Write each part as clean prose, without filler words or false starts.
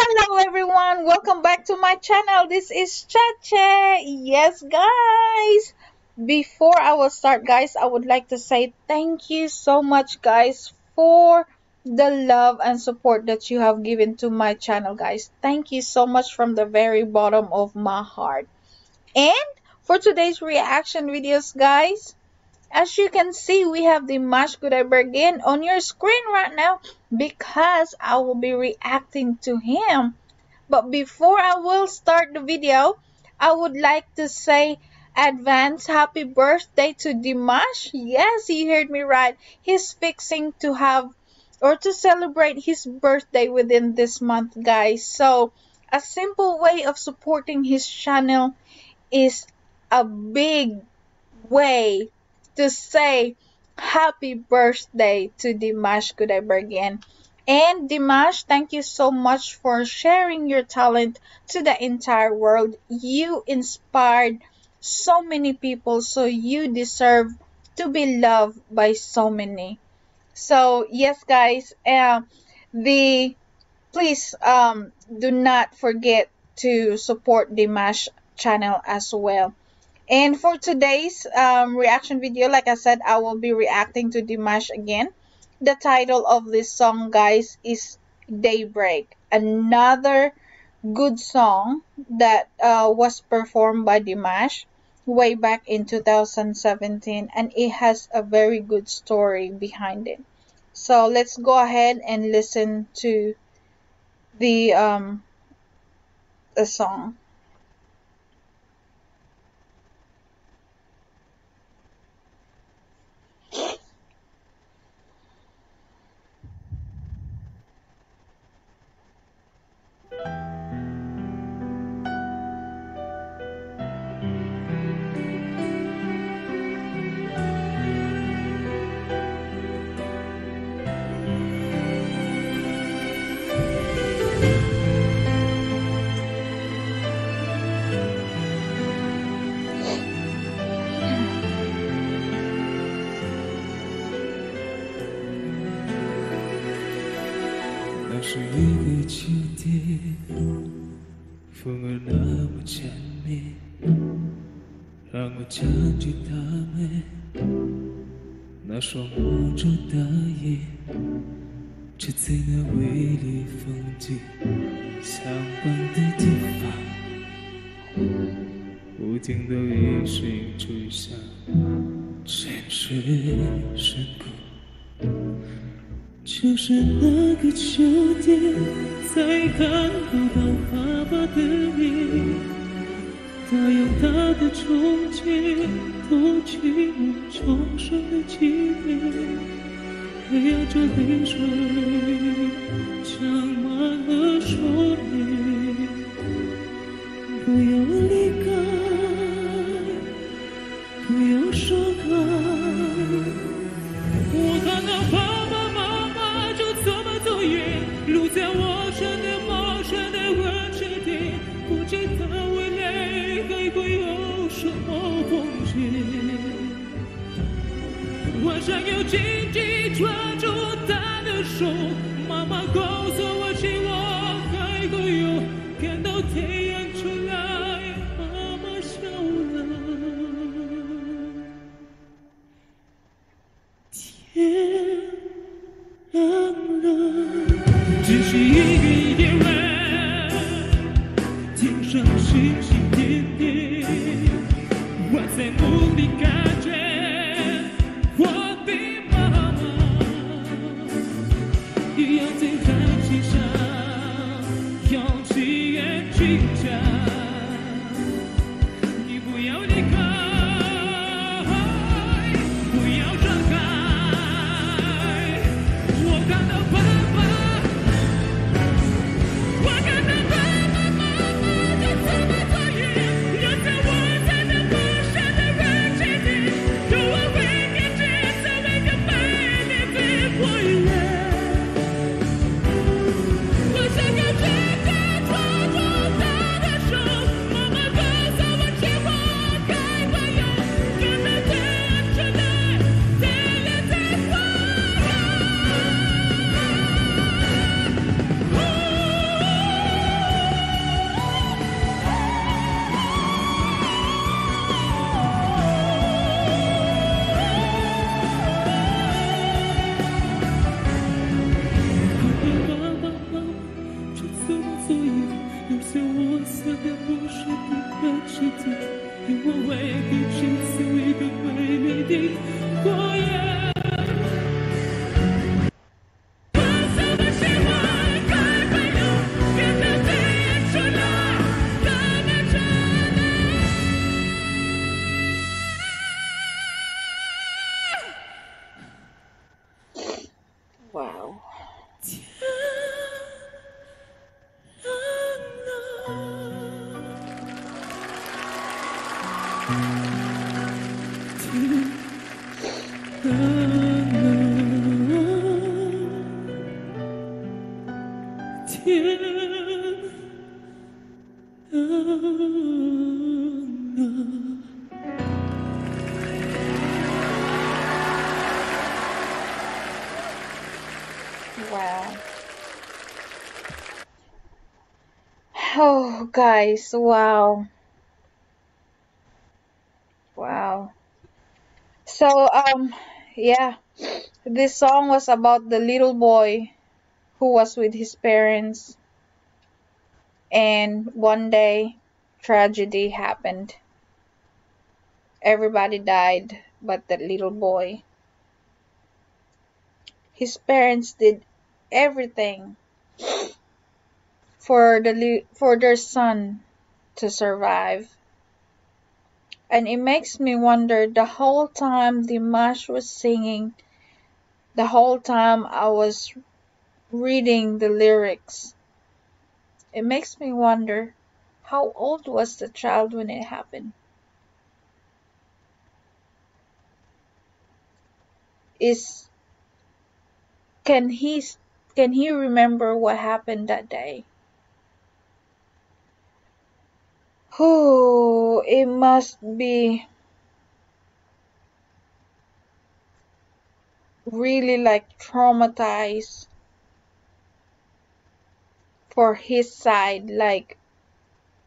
Hello everyone, welcome back to my channel. This is Cha Che. Yes guys, before I will start guys, I would like to say thank you so much guys for the love and support that you have given to my channel guys. Thank you so much from the very bottom of my heart. And for today's reaction videos guys, as you can see, we have Dimash Kudaibergen on your screen right now because I will be reacting to him. But before I will start the video, I would like to say advance happy birthday to Dimash. Yes, you heard me right. He's fixing to have or to celebrate his birthday within this month, guys. So a simple way of supporting his channel is a big way to say happy birthday to Dimash Kudaibergen. And Dimash, thank you so much for sharing your talent to the entire world. You inspired so many people, so you deserve to be loved by so many. So yes guys, please do not forget to support Dimash channel as well. And for today's reaction video, like I said, I will be reacting to Dimash again. The title of this song, guys, is Daybreak. Another good song that was performed by Dimash way back in 2017. And it has a very good story behind it. So let's go ahead and listen to the song.那是一个秋天，风儿那么缠绵，让我看着他们那双无助的眼，这在那美丽风景相伴的地方，不停的泪水冲向沉睡深谷。 就是那个秋天，再看不到爸爸的脸。他用他的冲劲，夺去我创伤的纪念，还有这泪水，长满了双眼。不要离开，不要说开，我看到爸。 路在陌生的、陌生的火车站，不知道未来还会有什么风景。我想要紧紧抓住她的手，妈妈告诉我，希望还会有看到太阳出来。妈妈笑了，天亮了。 只是一个夜晚，天上星星点点，我在梦里感觉我的妈妈。Wow. Wow. Oh, guys, wow. Wow. So, yeah, this song was about the little boy who was with his parents, and one day tragedy happened. Everybody died but that little boy. His parents did everything for their son to survive. And it makes me wonder, the whole time Dimash was singing, the whole time I was reading the lyrics, it makes me wonder, how old was the child when it happened? Can he remember what happened that day? Oh, it must be really like traumatized for his side. Like,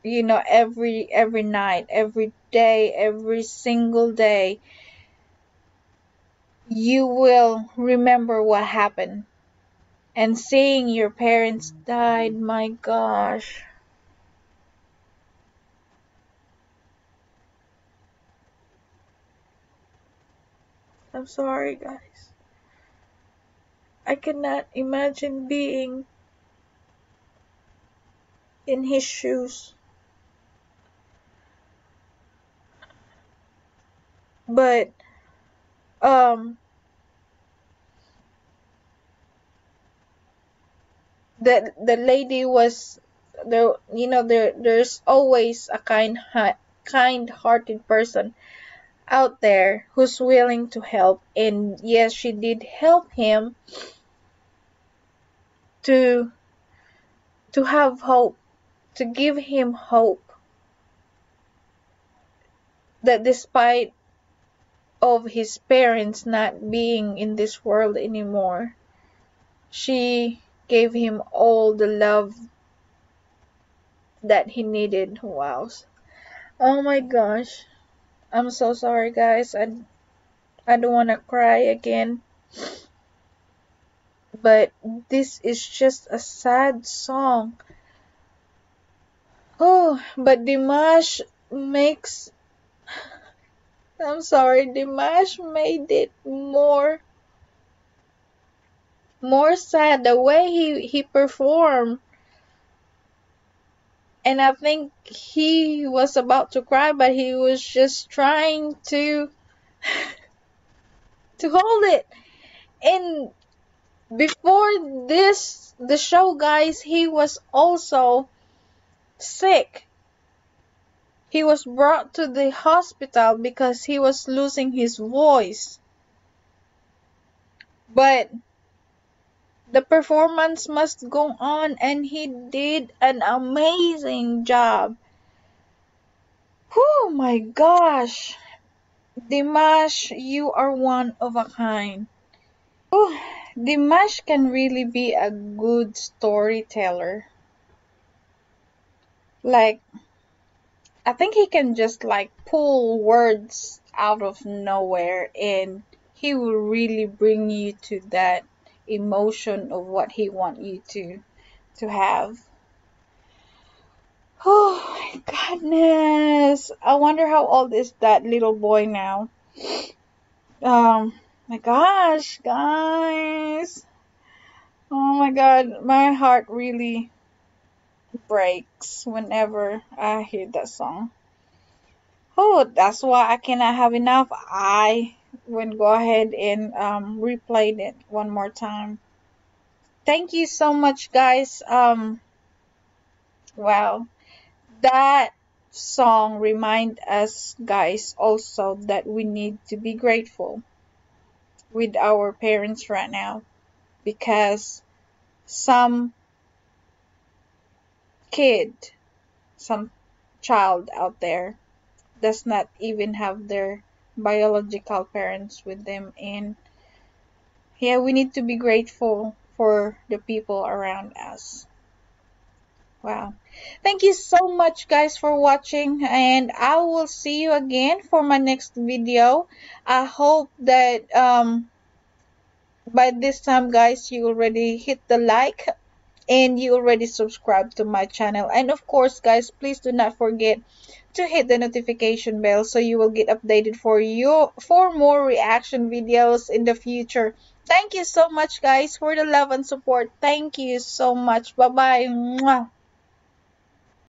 you know, every night, every day, every single day, you will remember what happened. And seeing your parents died, my gosh. I'm sorry, guys. I cannot imagine being in his shoes. But, the lady was there, you know, there's always a kind-hearted person out there who's willing to help, and yes, she did help him to have hope, to give him hope that despite of his parents not being in this world anymore, she gave him all the love that he needed. Wow. Oh my gosh. I'm so sorry, guys. I don't want to cry again. But this is just a sad song. Oh, but Dimash makes... I'm sorry, Dimash made it more sad the way he performed, and I think he was about to cry, but he was just trying to hold it. And before this, the show, guys, he was also sick. He was brought to the hospital because he was losing his voice. But the performance must go on, and he did an amazing job. Oh my gosh. Dimash, you are one of a kind. Ooh, Dimash can really be a good storyteller. Like, I think he can just like pull words out of nowhere, and he will really bring you to that emotion of what he want you to have. Oh my goodness. I wonder how old is that little boy now. My gosh, guys. Oh my god, my heart really breaks whenever I hear that song. Oh, that's why I cannot have enough. I will go ahead and replay it one more time. Thank you so much, guys. Wow, that song reminds us, guys, also that we need to be grateful with our parents right now, because some kid, some child out there does not even have their biological parents with them. And yeah, we need to be grateful for the people around us. Wow. Thank you so much, guys, for watching, and I will see you again for my next video. I hope that by this time, guys, you already hit the like and you already subscribe to my channel. And of course, guys, please do not forget to hit the notification bell so you will get updated for more reaction videos in the future. Thank you so much, guys, for the love and support. Thank you so much. Bye-bye.